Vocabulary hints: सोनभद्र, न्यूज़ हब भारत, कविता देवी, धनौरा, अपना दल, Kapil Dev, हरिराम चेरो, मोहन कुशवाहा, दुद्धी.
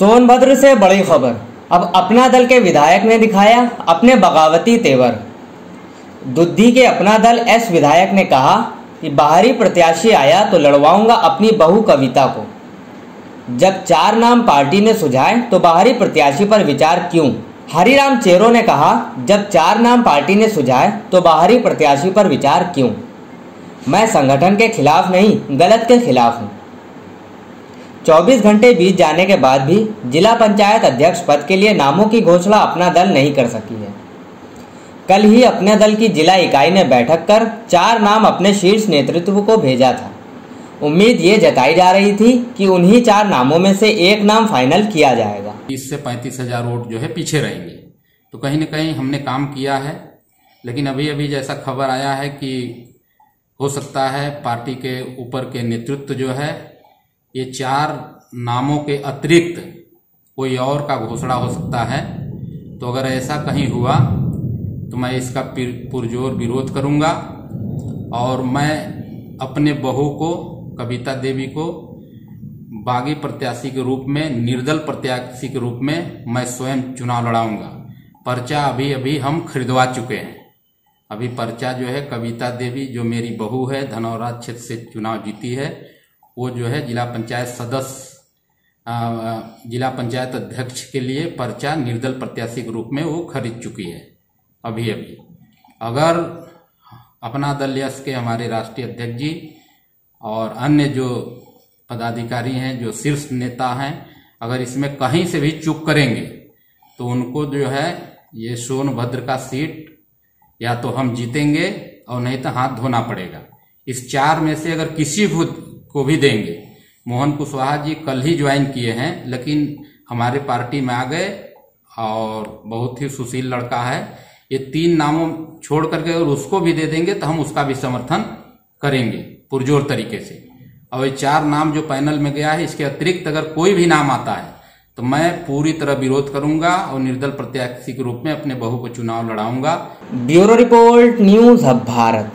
सोनभद्र से बड़ी खबर। अब अपना दल के विधायक ने दिखाया अपने बगावती तेवर। दुद्धी के अपना दल एस विधायक ने कहा कि बाहरी प्रत्याशी आया तो लड़वाऊंगा अपनी बहू कविता को। जब 4 नाम पार्टी ने सुझाए तो बाहरी प्रत्याशी पर विचार क्यों? हरिराम चेरो ने कहा, जब 4 नाम पार्टी ने सुझाए तो बाहरी प्रत्याशी पर विचार क्यों? मैं संगठन के खिलाफ नहीं, गलत के खिलाफ हूँ। 24 घंटे बीत जाने के बाद भी जिला पंचायत अध्यक्ष पद के लिए नामों की घोषणा अपना दल नहीं कर सकी है। कल ही अपने दल की जिला इकाई ने बैठक कर 4 नाम अपने शीर्ष नेतृत्व को भेजा था। उम्मीद ये जताई जा रही थी कि उन्हीं 4 नामों में से एक नाम फाइनल किया जाएगा। 30 से 35 हजार वोट जो है पीछे रहेंगे, तो कहीं ना कहीं हमने काम किया है। लेकिन अभी अभी जैसा खबर आया है कि हो सकता है पार्टी के ऊपर के नेतृत्व जो है ये 4 नामों के अतिरिक्त कोई और का घोषणा हो सकता है। तो अगर ऐसा कहीं हुआ तो मैं इसका पुरजोर विरोध करूंगा और मैं अपने बहू को कविता देवी को बागी प्रत्याशी के रूप में, निर्दल प्रत्याशी के रूप में मैं स्वयं चुनाव लड़ाऊंगा। पर्चा अभी अभी हम खरीदवा चुके हैं। अभी पर्चा जो है कविता देवी जो मेरी बहू है, धनौरा क्षेत्र से चुनाव जीती है, वो जो है जिला पंचायत सदस्य, जिला पंचायत अध्यक्ष के लिए पर्चा निर्दल प्रत्याशी के रूप में वो खरीद चुकी है। अभी अभी अगर अपना दल यस के हमारे राष्ट्रीय अध्यक्ष जी और अन्य जो पदाधिकारी हैं, जो शीर्ष नेता हैं, अगर इसमें कहीं से भी चूक करेंगे तो उनको जो है ये सोनभद्र का सीट या तो हम जीतेंगे और नहीं तो हाथ धोना पड़ेगा। इस 4 में से अगर किसी को भी देंगे। मोहन कुशवाहा जी कल ही ज्वाइन किए हैं लेकिन हमारे पार्टी में आ गए और बहुत ही सुशील लड़का है। ये 3 नामों छोड़ करके अगर उसको भी दे देंगे तो हम उसका भी समर्थन करेंगे पुरजोर तरीके से। और ये 4 नाम जो पैनल में गया है इसके अतिरिक्त अगर कोई भी नाम आता है तो मैं पूरी तरह विरोध करूंगा और निर्दल प्रत्याशी के रूप में अपने बहू को चुनाव लड़ाऊंगा। Bureau report, न्यूज़ हब भारत।